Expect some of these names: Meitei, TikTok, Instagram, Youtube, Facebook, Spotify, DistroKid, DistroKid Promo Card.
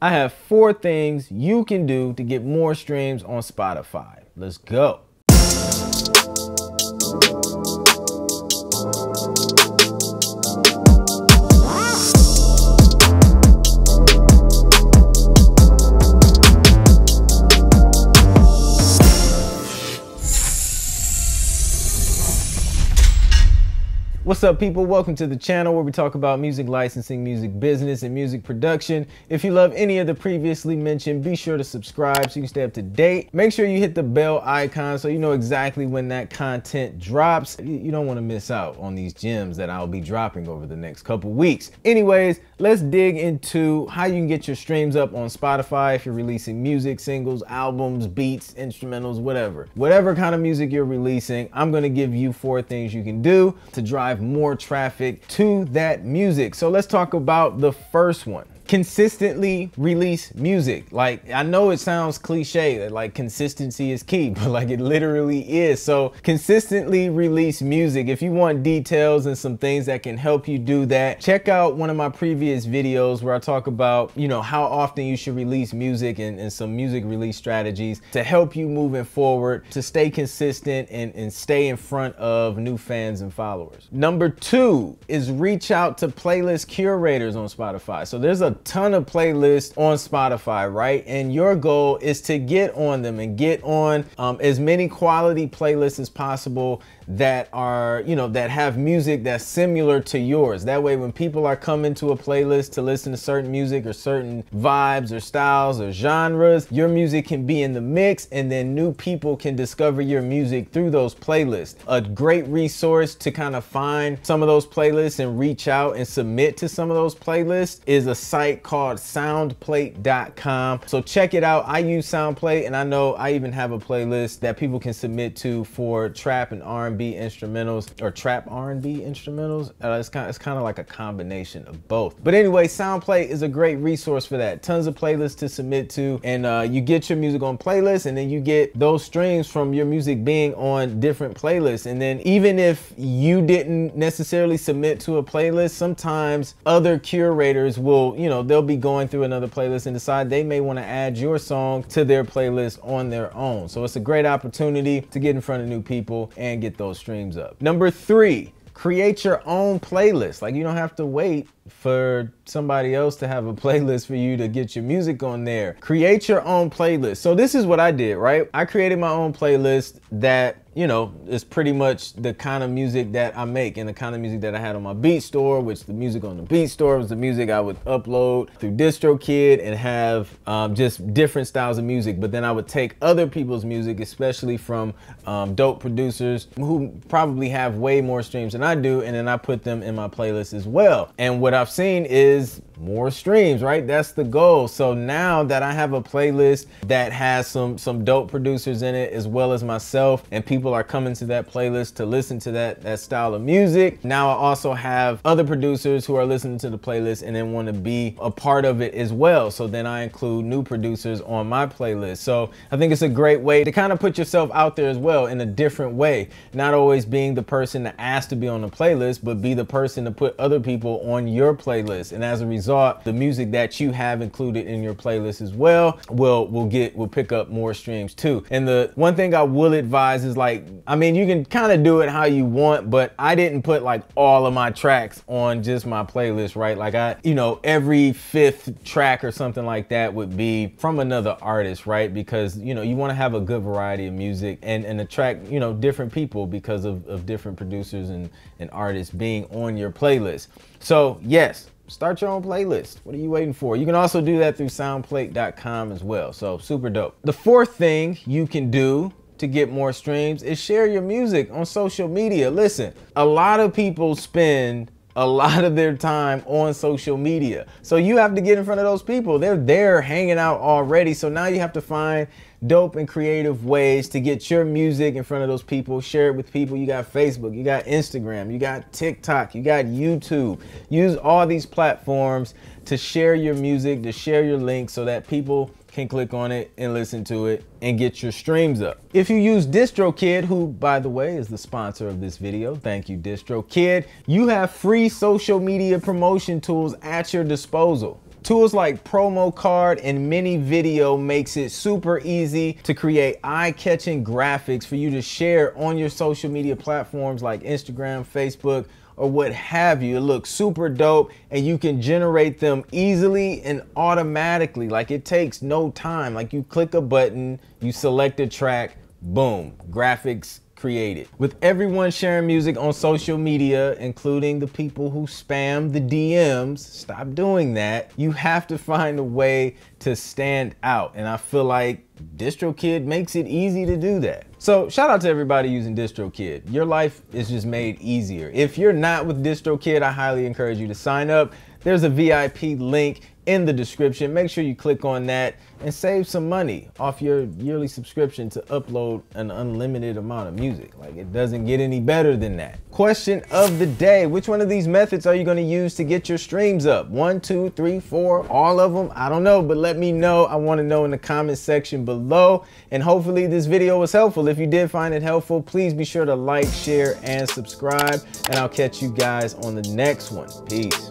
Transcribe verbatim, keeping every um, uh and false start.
I have four things you can do to get more streams on Spotify. Let's go. What's up, people? Welcome to the channel where we talk about music licensing, music business, and music production. If you love any of the previously mentioned, be sure to subscribe so you can stay up to date. Make sure you hit the bell icon so you know exactly when that content drops. You don't want to miss out on these gems that I'll be dropping over the next couple weeks. Anyways, let's dig into how you can get your streams up on Spotify if you're releasing music, singles, albums, beats, instrumentals, whatever. Whatever kind of music you're releasing, I'm going to give you four things you can do to drive more traffic to that music. So let's talk about the first one. Consistently release music. Like, I know it sounds cliche that like consistency is key, but like it literally is. So consistently release music. If you want details and some things that can help you do that, check out one of my previous videos where I talk about, you know, how often you should release music and, and some music release strategies to help you moving forward to stay consistent and, and stay in front of new fans and followers. Number two is reach out to playlist curators on Spotify. So there's a ton of playlists on Spotify, right? And your goal is to get on them and get on um, as many quality playlists as possible that are, you know, that have music that's similar to yours. That way, when people are coming to a playlist to listen to certain music or certain vibes or styles or genres, your music can be in the mix and then new people can discover your music through those playlists. A great resource to kind of find some of those playlists and reach out and submit to some of those playlists is a site called sound plate dot com. So check it out. I use Soundplate, and I know I even have a playlist that people can submit to for trap and R and B instrumentals, or trap R and B instrumentals. Uh, it's kind of, it's kind of like a combination of both. But anyway, Soundplate is a great resource for that. Tons of playlists to submit to, and uh, you get your music on playlists, and then you get those streams from your music being on different playlists. And then even if you didn't necessarily submit to a playlist, sometimes other curators will, you know, they'll be going through another playlist and decide they may want to add your song to their playlist on their own. So it's a great opportunity to get in front of new people and get those streams up. Number three, create your own playlist. Like, you don't have to wait for somebody else to have a playlist for you to get your music on there. Create your own playlist. So this is what I did, right? I created my own playlist that, you know, is pretty much the kind of music that I make and the kind of music that I had on my beat store, which the music on the beat store was the music I would upload through DistroKid and have um, just different styles of music. But then I would take other people's music, especially from um, dope producers who probably have way more streams than I do, and then I put them in my playlist as well. And what I've seen is more streams, right? That's the goal. So now that I have a playlist that has some some dope producers in it as well as myself, and people are coming to that playlist to listen to that that style of music, now I also have other producers who are listening to the playlist and then want to be a part of it as well. So then I include new producers on my playlist. So I think it's a great way to kind of put yourself out there as well in a different way, not always being the person to ask to be on the playlist, but be the person to put other people on your playlist. And as a result, the music that you have included in your playlist as well will will get will pick up more streams too. And the one thing I will advise is, like, I mean, you can kind of do it how you want, but I didn't put like all of my tracks on just my playlist, right? Like, I, you know, every fifth track or something like that would be from another artist, right? Because, you know, you want to have a good variety of music and and attract, you know, different people because of, of different producers and and artists being on your playlist. So yes, start your own playlist. What are you waiting for? You can also do that through sound plate dot com as well. So super dope. The fourth thing you can do to get more streams is share your music on social media. Listen, a lot of people spend a lot of their time on social media. So you have to get in front of those people. They're there hanging out already. So now you have to find dope and creative ways to get your music in front of those people, share it with people. You got Facebook, you got Instagram, you got TikTok, you got YouTube. Use all these platforms to share your music, to share your links so that people can click on it and listen to it and get your streams up. If you use DistroKid, who, by the way, is the sponsor of this video, thank you, DistroKid, you have free social media promotion tools at your disposal. Tools like Promo Card and Mini Video makes it super easy to create eye-catching graphics for you to share on your social media platforms like Instagram, Facebook, or what have you. It looks super dope and you can generate them easily and automatically. Like, it takes no time. Like, you click a button, you select a track, boom, graphics created. With everyone sharing music on social media, including the people who spam the D Ms, stop doing that. You have to find a way to stand out, and I feel like DistroKid makes it easy to do that. So shout out to everybody using DistroKid. Your life is just made easier. If you're not with DistroKid, I highly encourage you to sign up. There's a V I P link in the description. Make sure you click on that and save some money off your yearly subscription to upload an unlimited amount of music. Like, it doesn't get any better than that. Question of the day: which one of these methods are you going to use to get your streams up? One, two, three, four, all of them? I don't know, but let me know. I want to know in the comment section below. And hopefully this video was helpful. If you did find it helpful, please be sure to like, share, and subscribe. And I'll catch you guys on the next one. Peace.